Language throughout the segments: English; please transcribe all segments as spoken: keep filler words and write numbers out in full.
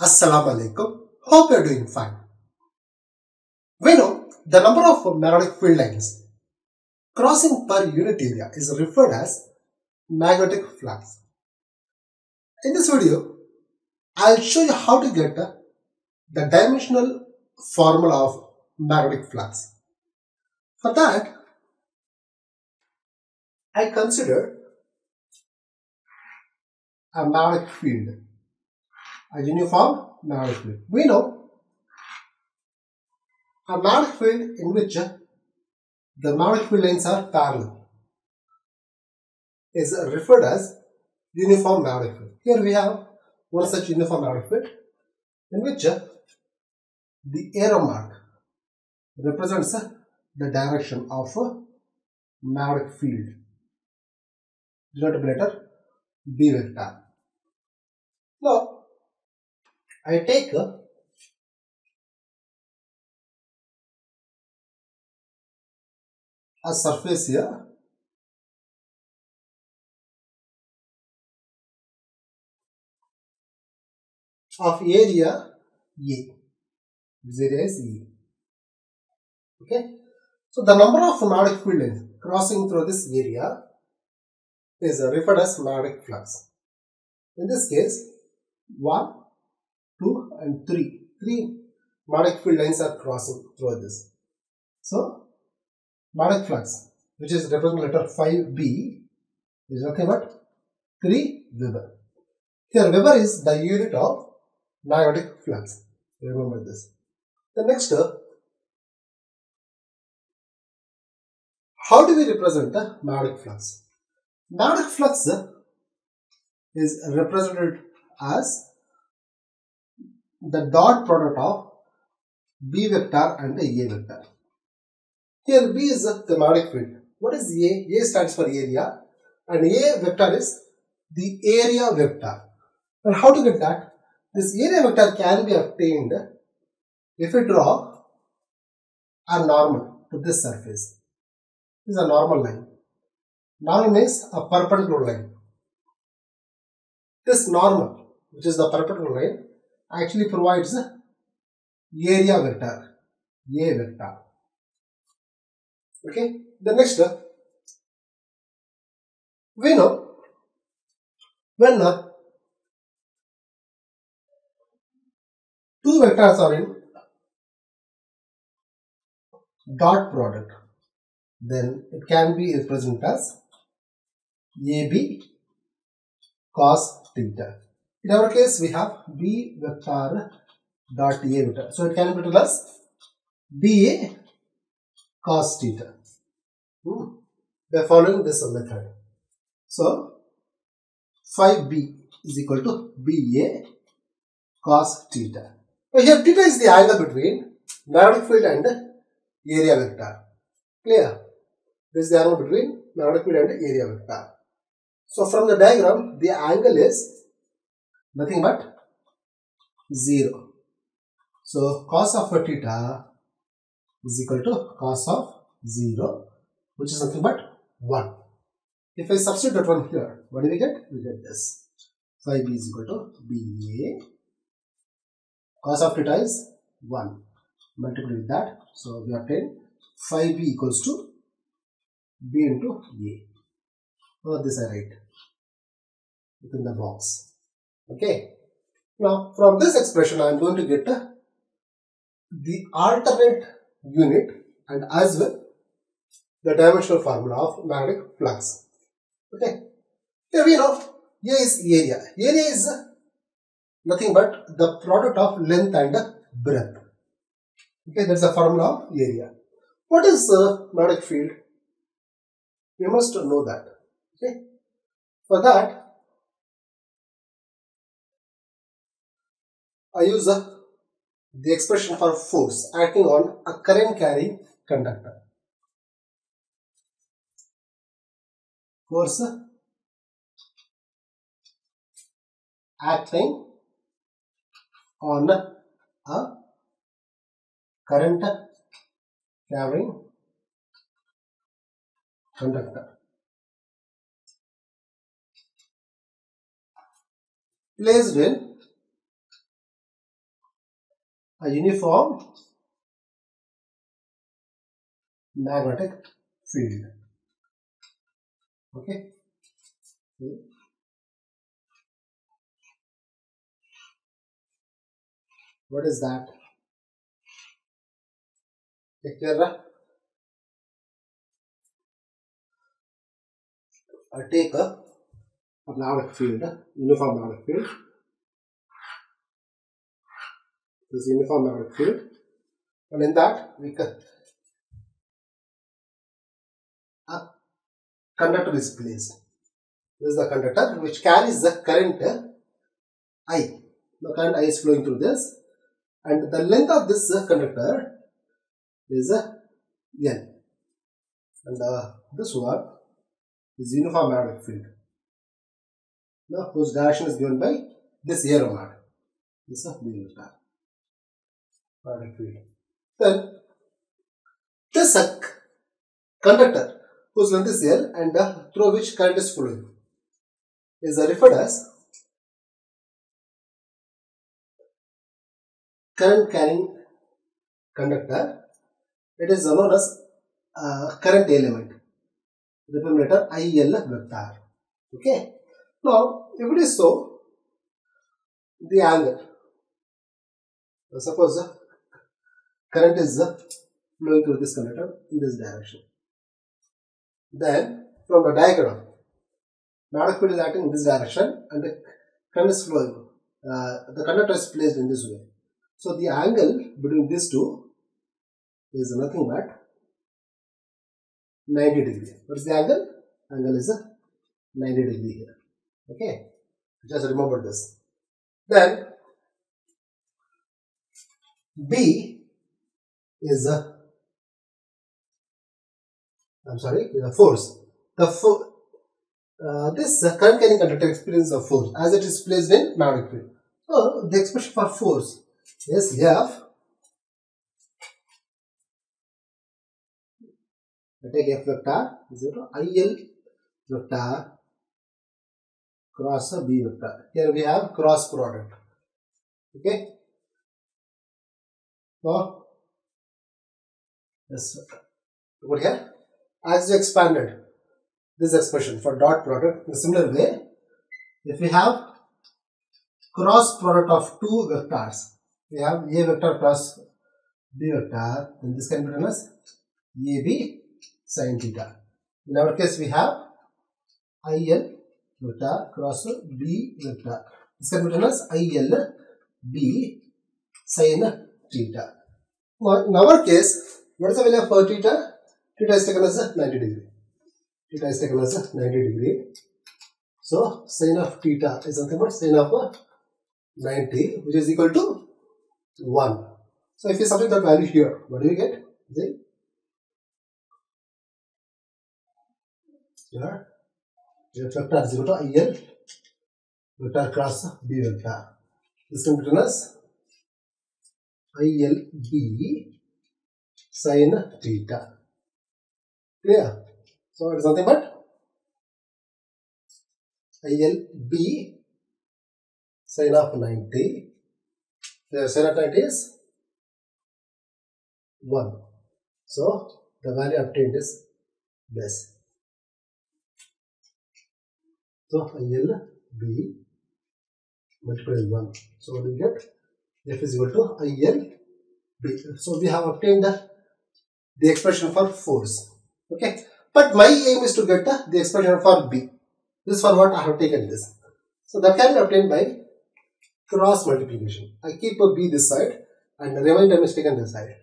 Assalamu alaikum. Hope you are doing fine. We know the number of magnetic field lines crossing per unit area is referred as magnetic flux. In this video, I'll show you how to get the dimensional formula of magnetic flux. For that, I consider a magnetic field, a uniform magnetic field. We know a magnetic field in which the magnetic field lines are parallel is referred as uniform magnetic field. Here we have one such uniform magnetic field in which the arrow mark represents the direction of a magnetic field, denoted by letter B vector. Now, I take a, a surface here, of area A. This area is A. Okay. So the number of magnetic field lines crossing through this area is referred as magnetic flux. In this case, one, two and three. three magnetic field lines are crossing through this. So, magnetic flux, which is represented by letter five B, is nothing but three Weber. Here Weber is the unit of magnetic flux. Remember this. The next, how do we represent the magnetic flux? Magnetic flux is represented as the dot product of B vector and A vector. Here B is the magnetic field. What is A? A stands for area and A vector is the area vector. And how to get that? This area vector can be obtained if we draw a normal to this surface. This is a normal line. Normal means a perpendicular line. This normal, which is the perpendicular line, actually provides area vector, A vector. Okay, the next, we know when two vectors are in dot product, then it can be represented as A B cos theta. In our case, we have B vector dot A vector. So, it can be written as B A cos theta hmm. by following this method. So, phi B is equal to B A cos theta. Now, here theta is the angle between magnetic field and area vector. Clear? This is the angle between magnetic field and area vector. So, from the diagram, the angle is nothing but zero. So, cos of theta is equal to cos of zero, which is nothing but one. If I substitute that one here, what do we get? We get this. Phi B is equal to B A. Cos of theta is one. Multiply with that. So, we obtain phi B equals to B into A. Now, this I write within the box. Okay, now from this expression I am going to get uh, the alternate unit and as well the dimensional formula of magnetic flux. Okay, here we know A is area. Area is uh, nothing but the product of length and uh, breadth. Okay, that's the formula of area. What is uh, magnetic field? We must know that. Okay, for that I use uh, the expression for force acting on a current carrying conductor. Force acting on a current carrying conductor placed in a uniform magnetic field. Okay. okay. What is that? I take a, a magnetic field, a uniform magnetic field. This is uniform magnetic field, and in that we can a conductor is placed. This is the conductor which carries the current I. The current I is flowing through this, and the length of this conductor is L, and uh, this one is uniform magnetic field, now whose direction is given by this arrow mark. This is the magnetic field. Then this uh, conductor whose length is L and uh, through which current is flowing is uh, referred as current carrying conductor. It is known as uh, current element, referred later I L vector. Okay. Now, if it is so, the angle. Now, suppose the current is flowing through this conductor in this direction. Then, from the diagram, magnetic field is acting in this direction, and the current is flowing. Uh, the conductor is placed in this way. So, the angle between these two is nothing but ninety degree. What is the angle? Angle is ninety degree here. Okay, just remember this. Then B is a, I'm sorry, is a force. The fo uh, this current carrying conductor experiences a force as it is placed in magnetic field. So the expression for force is F. I take F vector is equal to I L vector cross B vector. Here we have cross product. Okay. So, this over here, as you expanded this expression for dot product in a similar way, if we have cross product of two vectors, we have A vector plus B vector, then this can be done as A B sin theta. In our case, we have I L vector cross B vector. This can be done as I L B sin theta. Now, in our case, what is the value of theta? Theta is taken as ninety degree. Theta is taken as ninety degree. So, sin of theta is something but sin of ninety, which is equal to one. So, if you substitute that value here, what do we get? The Here, F vector is equal to I L vector cross B vector. This can be written as I L B sin theta. Clear? So it is nothing but I L B sin of ninety. The sin of ninety is one. So the value obtained is this. So I L B multiplied by one. So what do we get? F is equal to I L B. So we have obtained the, the expression for force. Okay. But my aim is to get the, the expression for B. This is for what I have taken this. So that can be obtained by cross multiplication. I keep a B this side and the remainder is taken this side.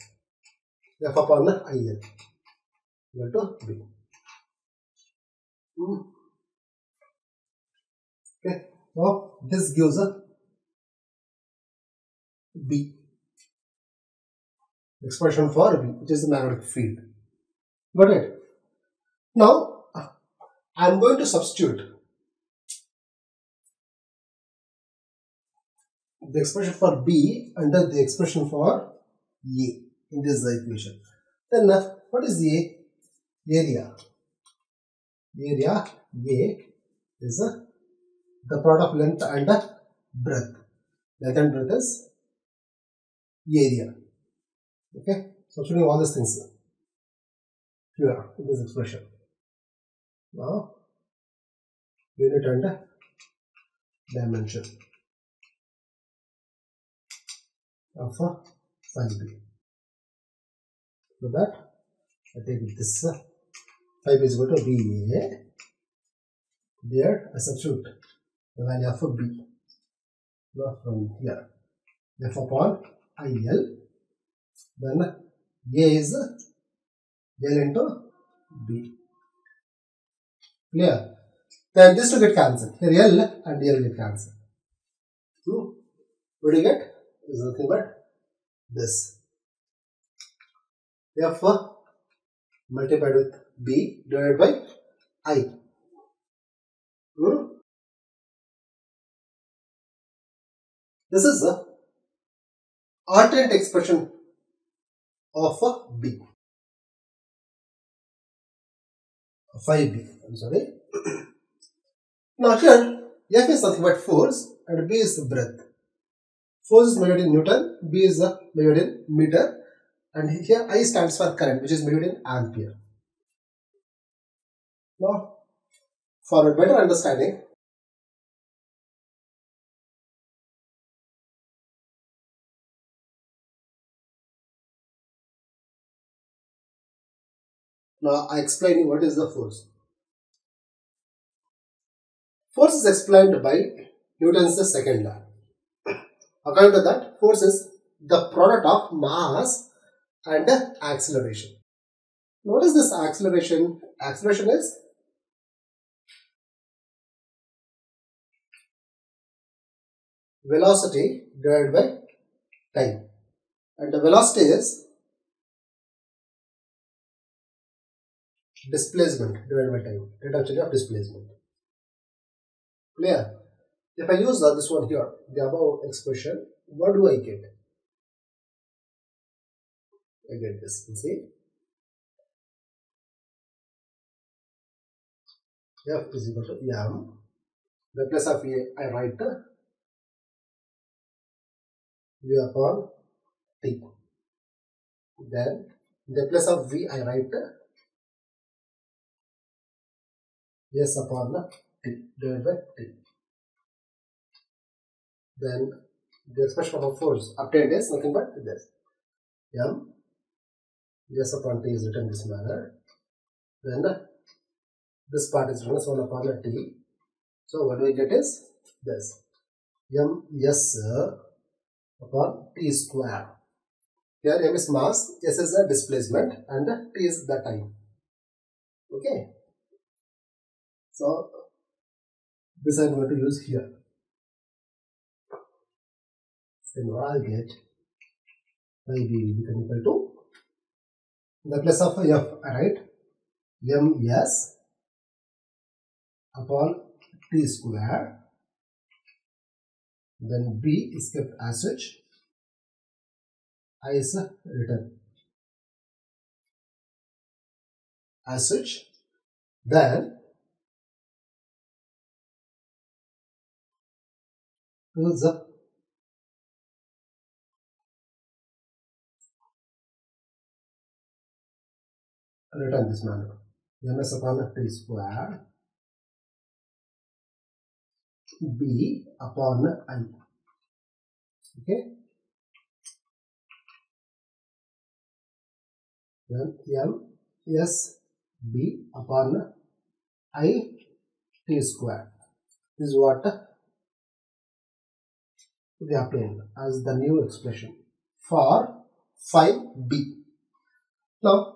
F upon I L equal to B. Hmm. Okay. So this gives a B, expression for B, which is the magnetic field. Got it? Now I am going to substitute the expression for B under the expression for A in this equation. Then what is the area? Area A is a the product of length and breadth. Length and breadth is area. Okay, so I'm showing all these things here in this expression. Now, unit and dimension of file B. So that I take this five is equal to B A. There I substitute the value of B. Now from here, F upon I L. Then A is L into B. Clear? Then this will get cancelled. Here L and L get cancelled. So what do you get? Is nothing but this. F multiplied with B divided by I. Hmm? This is the alternate expression of B. five B, I'm sorry. Now here, F is nothing but force and B is breadth. Force is measured in Newton, B is measured in meter, and here I stands for current, which is measured in ampere. Now, for a better understanding, now I explain you what is the force. Force is explained by Newton's second law. According to that, force is the product of mass and acceleration. Now, what is this acceleration? Acceleration is velocity divided by time, and the velocity is displacement divided by time, rate of change of displacement. Clear? If I use this one here, the above expression, what do I get? I get this, you see. F is equal to M. The place of A, I write V upon T. Then, the place of V, I write S upon T divided by T. Then, the expression of force obtained is nothing but this. M. S upon T is written this manner. Then this part is written as one upon T. So what we get is this. M S upon T square. Here M is mass, S is the displacement, and T is the time. Okay. So this I am going to use here. Then what I'll get, I will become equal to the place of F, right? M S upon T square. Then B is kept as such. I is written as such. Then the written this manner. Ms upon T square B upon I. Okay. Then M S B upon I T square. This is what we obtained as the new expression for five B. Now,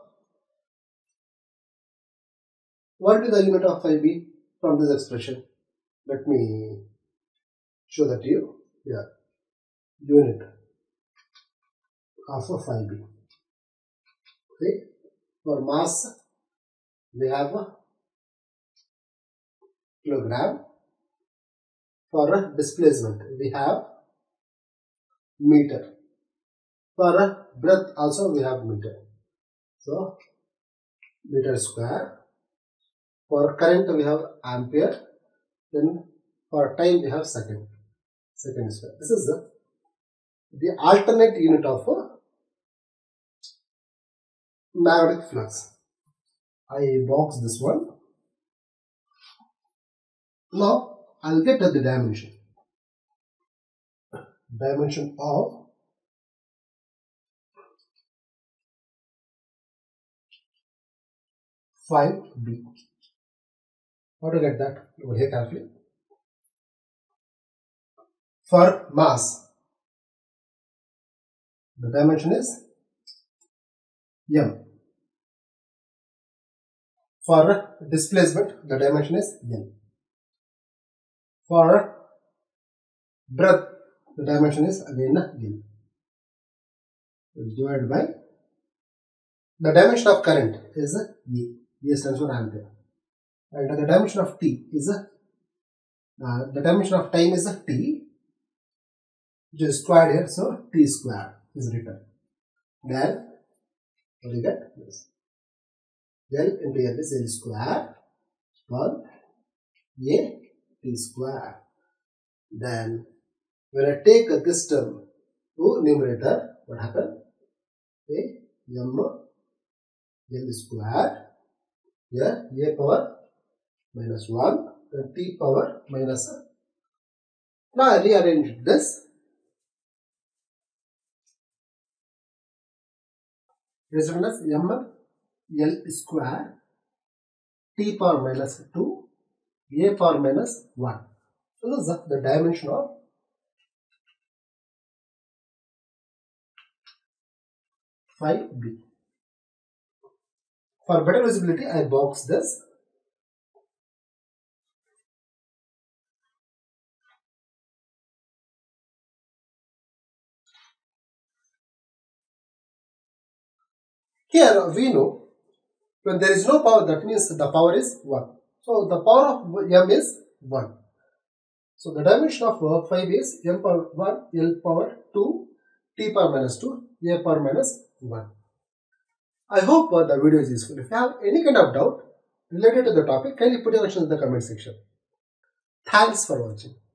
what is the limit of five B from this expression? Let me show that to you here. Unit of five B. Okay. For mass, we have a kilogram. For displacement, we have meter. For breadth, also we have meter. So, meter square. For current we have ampere, then for time we have second, second square. This is the the alternate unit of magnetic flux. I box this one. Now I'll get at the dimension. Dimension of phi b. How to get that over here carefully? For mass, the dimension is m. For displacement, the dimension is n. For breadth, the dimension is again n. It's divided by the dimension of current is E. E stands for ampere. And the dimension of T is uh, the dimension of time is T, which is squared here, so T squared is written. Then we get this. Then into here is L square plus A T square. Then when I take this term to numerator, what happens? Okay, M L square here A power minus one and T power minus one. Now I rearrange this. It is written as M L square T power minus two A power minus one. So this is the dimension of phi b. For better visibility, I box this. Here we know when there is no power, that means the power is one. So the power of m is one. So the dimension of phi b is m power one, L power two, T power minus two, A power minus one. I hope uh, the video is useful. If you have any kind of doubt related to the topic, kindly put your questions in the comment section. Thanks for watching.